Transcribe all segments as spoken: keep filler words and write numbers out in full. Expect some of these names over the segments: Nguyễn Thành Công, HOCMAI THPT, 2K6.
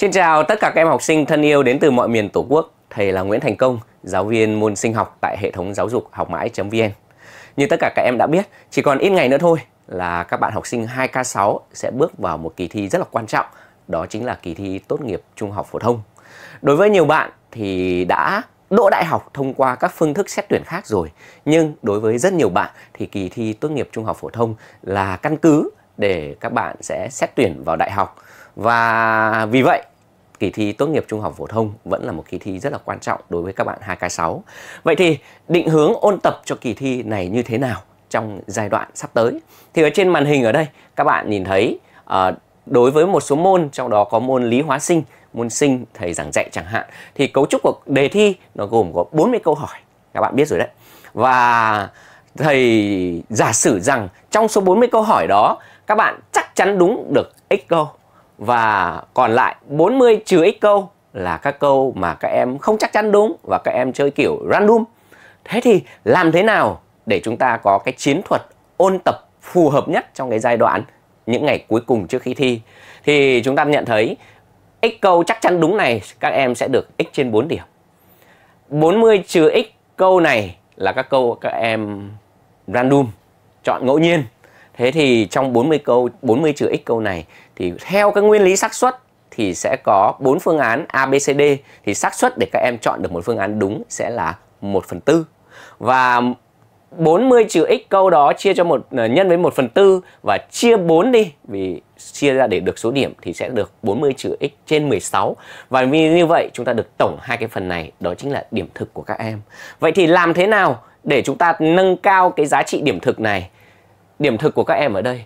Xin chào tất cả các em học sinh thân yêu đến từ mọi miền Tổ quốc. Thầy là Nguyễn Thành Công, giáo viên môn sinh học tại hệ thống giáo dục học mãi chấm vn. Như tất cả các em đã biết, chỉ còn ít ngày nữa thôi là các bạn học sinh hai K sáu sẽ bước vào một kỳ thi rất là quan trọng, đó chính là kỳ thi tốt nghiệp trung học phổ thông. Đối với nhiều bạn thì đã đỗ đại học thông qua các phương thức xét tuyển khác rồi, nhưng đối với rất nhiều bạn thì kỳ thi tốt nghiệp trung học phổ thông là căn cứ để các bạn sẽ xét tuyển vào đại học. Và vì vậy, kỳ thi tốt nghiệp trung học phổ thông vẫn là một kỳ thi rất là quan trọng đối với các bạn hai K sáu. Vậy thì định hướng ôn tập cho kỳ thi này như thế nào trong giai đoạn sắp tới? Thì ở trên màn hình ở đây các bạn nhìn thấy à, đối với một số môn, trong đó có môn lý hóa sinh, môn sinh thầy giảng dạy chẳng hạn, thì cấu trúc của đề thi nó gồm có bốn mươi câu hỏi, các bạn biết rồi đấy. Và thầy giả sử rằng trong số bốn mươi câu hỏi đó các bạn chắc chắn đúng được x câu, và còn lại bốn mươi trừ x câu là các câu mà các em không chắc chắn đúng và các em chơi kiểu random. Thế thì làm thế nào để chúng ta có cái chiến thuật ôn tập phù hợp nhất trong cái giai đoạn những ngày cuối cùng trước khi thi? Thì chúng ta nhận thấy x câu chắc chắn đúng này các em sẽ được x trên bốn điểm. bốn mươi trừ x câu này là các câu các em random, chọn ngẫu nhiên. Thế thì trong bốn mươi câu, bốn mươi trừ x câu này thì theo các nguyên lý xác suất thì sẽ có bốn phương án A, B, C, D, thì xác suất để các em chọn được một phương án đúng sẽ là một phần tư. Và bốn mươi trừ x câu đó chia cho một nhân với một phần tư và chia bốn đi, vì chia ra để được số điểm thì sẽ được bốn mươi trừ x trên mười sáu. Và vì như vậy chúng ta được tổng hai cái phần này, đó chính là điểm thực của các em. Vậy thì làm thế nào để chúng ta nâng cao cái giá trị điểm thực này? Điểm thực của các em ở đây,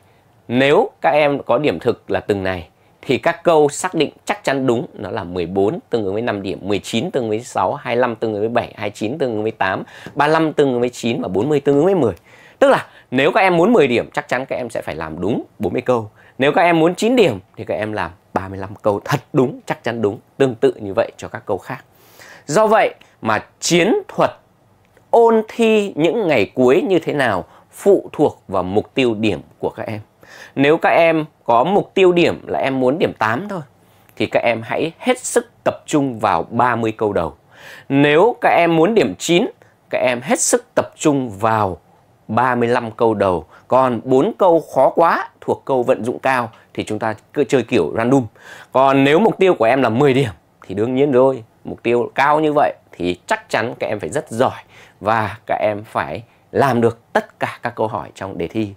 nếu các em có điểm thực là từng này thì các câu xác định chắc chắn đúng nó là mười bốn tương ứng với năm điểm, mười chín tương ứng với sáu, hai mươi lăm tương ứng với bảy, hai mươi chín tương ứng với tám, ba mươi lăm tương ứng với chín và bốn mươi tương ứng với mười. Tức là nếu các em muốn mười điểm chắc chắn các em sẽ phải làm đúng bốn mươi câu. Nếu các em muốn chín điểm thì các em làm ba mươi lăm câu thật đúng, chắc chắn đúng, tương tự như vậy cho các câu khác. Do vậy mà chiến thuật ôn thi những ngày cuối như thế nào phụ thuộc vào mục tiêu điểm của các em. Nếu các em có mục tiêu điểm là em muốn điểm tám thôi thì các em hãy hết sức tập trung vào ba mươi câu đầu. Nếu các em muốn điểm chín, các em hết sức tập trung vào ba mươi lăm câu đầu. Còn bốn câu khó quá thuộc câu vận dụng cao thì chúng ta cứ chơi kiểu random. Còn nếu mục tiêu của em là mười điểm thì đương nhiên rồi, mục tiêu cao như vậy thì chắc chắn các em phải rất giỏi và các em phải làm được tất cả các câu hỏi trong đề thi.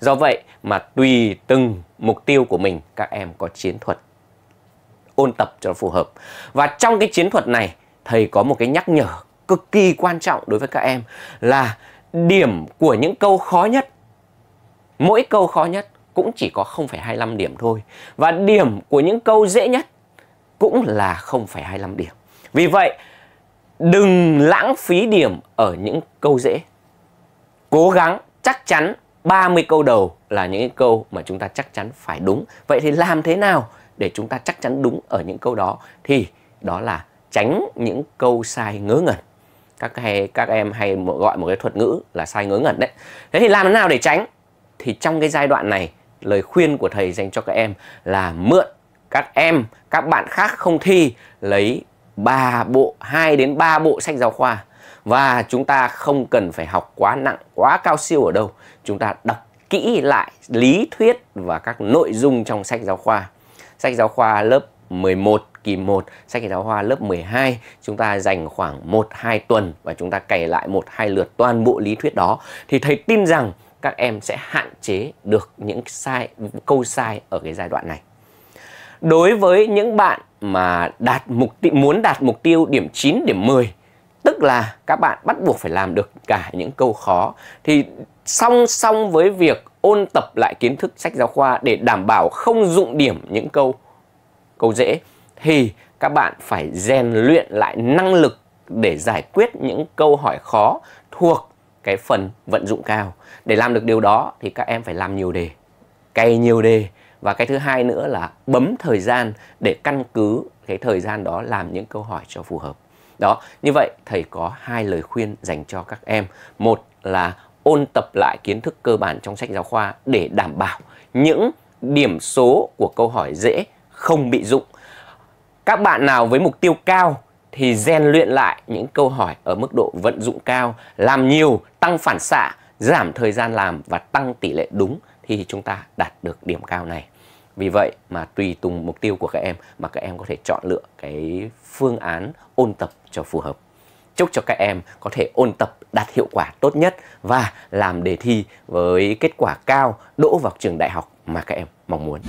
Do vậy mà tùy từng mục tiêu của mình các em có chiến thuật ôn tập cho phù hợp. Và trong cái chiến thuật này thầy có một cái nhắc nhở cực kỳ quan trọng đối với các em là điểm của những câu khó nhất, mỗi câu khó nhất cũng chỉ có không phẩy hai mươi lăm điểm thôi, và điểm của những câu dễ nhất cũng là không phẩy hai mươi lăm điểm. Vì vậy đừng lãng phí điểm ở những câu dễ. Cố gắng chắc chắn ba mươi câu đầu là những câu mà chúng ta chắc chắn phải đúng. Vậy thì làm thế nào để chúng ta chắc chắn đúng ở những câu đó? Thì đó là tránh những câu sai ngớ ngẩn. Các hay, các em hay gọi một cái thuật ngữ là sai ngớ ngẩn đấy. Thế thì làm thế nào để tránh? Thì trong cái giai đoạn này, lời khuyên của thầy dành cho các em là mượn các em, các bạn khác không thi, lấy ba bộ, hai đến ba bộ sách giáo khoa. Và chúng ta không cần phải học quá nặng, quá cao siêu ở đâu. Chúng ta đọc kỹ lại lý thuyết và các nội dung trong sách giáo khoa. Sách giáo khoa lớp mười một, kỳ một, sách giáo khoa lớp mười hai. Chúng ta dành khoảng một đến hai tuần và chúng ta cày lại một đến hai lượt toàn bộ lý thuyết đó. Thì thầy tin rằng các em sẽ hạn chế được những sai câu sai ở cái giai đoạn này. Đối với những bạn mà đạt mục tiêu, muốn đạt mục tiêu điểm chín, điểm mười, tức là các bạn bắt buộc phải làm được cả những câu khó, thì song song với việc ôn tập lại kiến thức sách giáo khoa để đảm bảo không dụng điểm những câu câu dễ, thì các bạn phải rèn luyện lại năng lực để giải quyết những câu hỏi khó thuộc cái phần vận dụng cao. Để làm được điều đó thì các em phải làm nhiều đề, cày nhiều đề. Và cái thứ hai nữa là bấm thời gian để căn cứ cái thời gian đó làm những câu hỏi cho phù hợp. Đó, như vậy thầy có hai lời khuyên dành cho các em. Một là ôn tập lại kiến thức cơ bản trong sách giáo khoa để đảm bảo những điểm số của câu hỏi dễ không bị dụng. Các bạn nào với mục tiêu cao thì rèn luyện lại những câu hỏi ở mức độ vận dụng cao, làm nhiều, tăng phản xạ, giảm thời gian làm và tăng tỷ lệ đúng thì chúng ta đạt được điểm cao này. Vì vậy mà tùy từng mục tiêu của các em mà các em có thể chọn lựa cái phương án ôn tập cho phù hợp. Chúc cho các em có thể ôn tập đạt hiệu quả tốt nhất và làm đề thi với kết quả cao, đỗ vào trường đại học mà các em mong muốn.